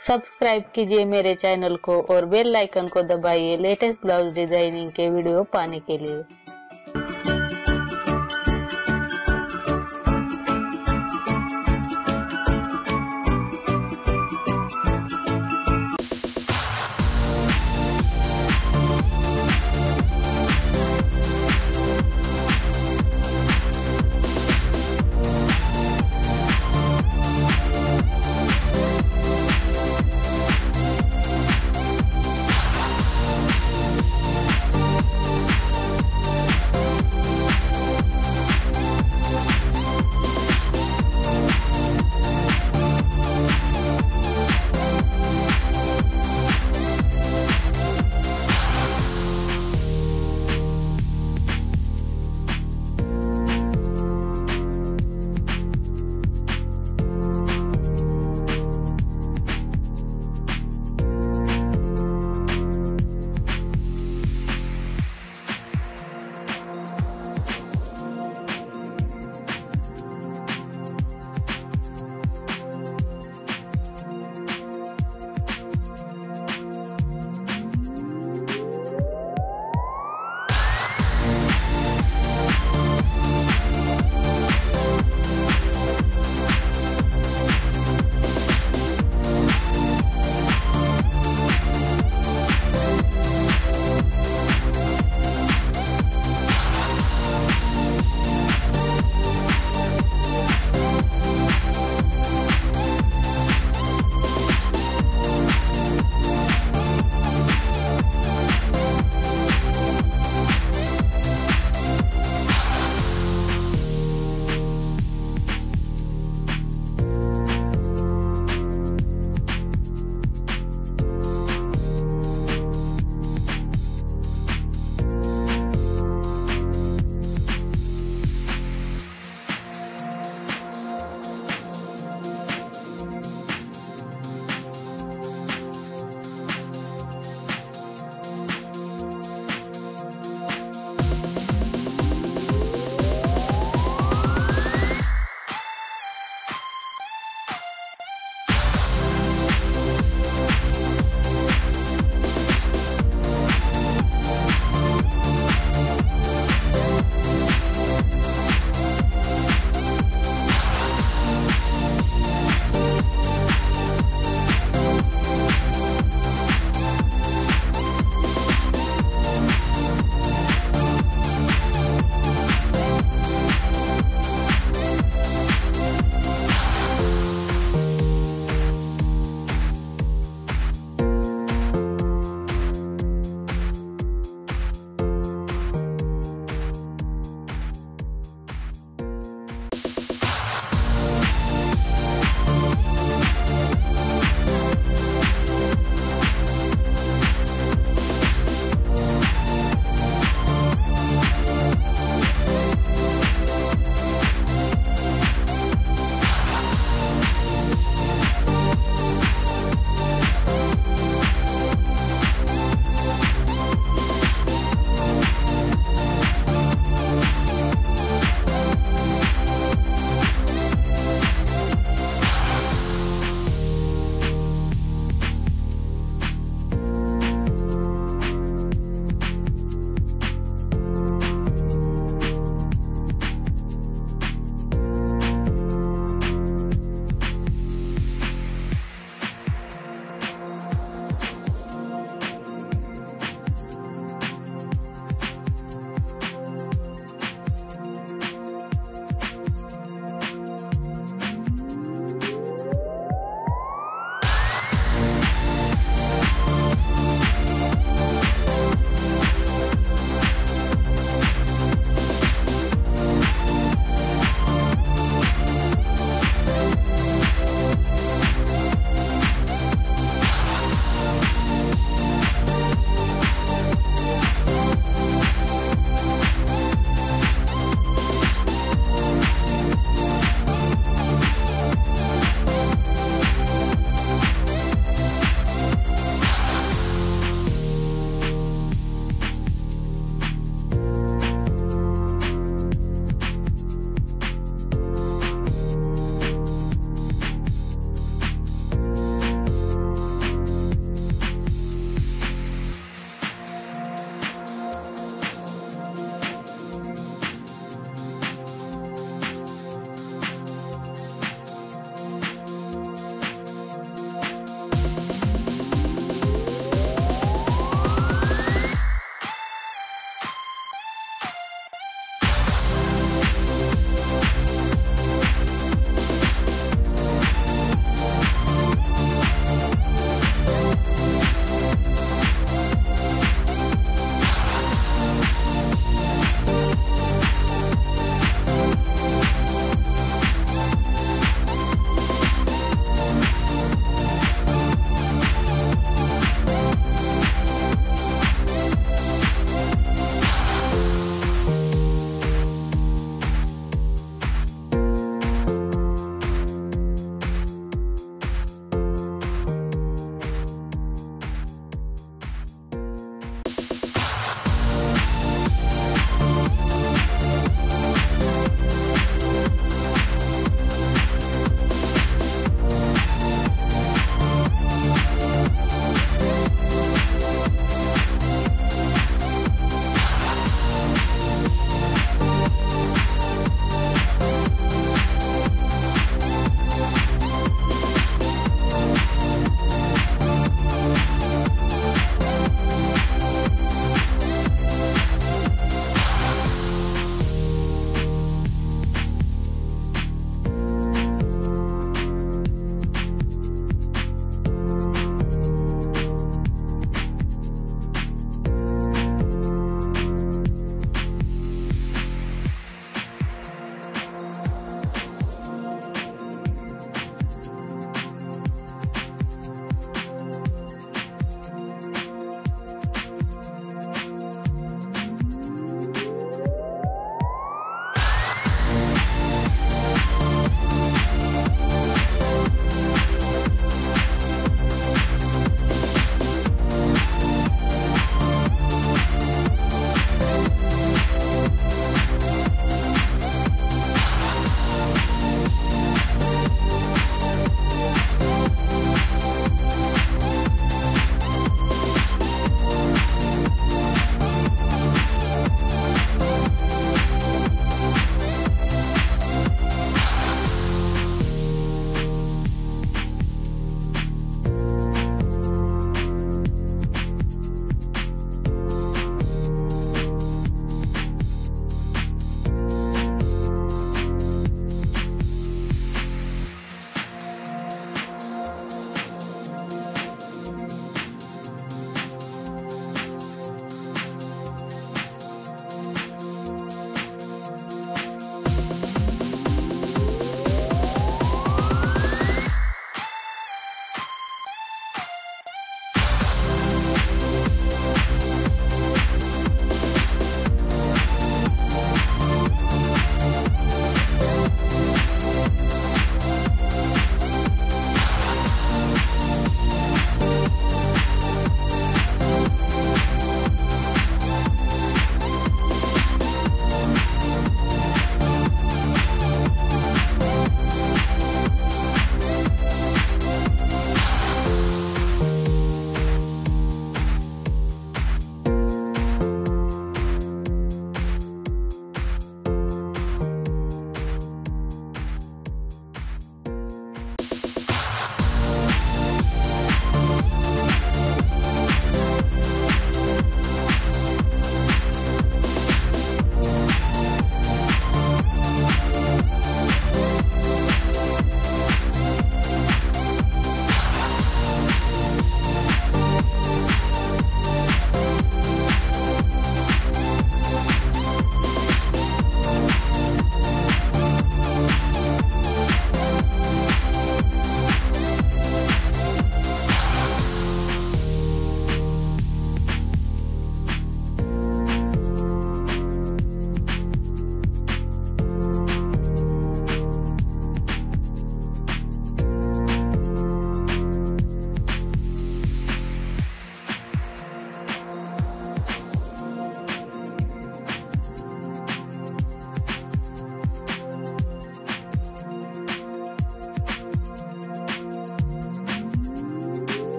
Subscribe कीजिए मेरे channel को और बेल आइकन को दबाइए लेटेस्ट ब्लाउज डिजाइनिंग के वीडियो पाने के लिए।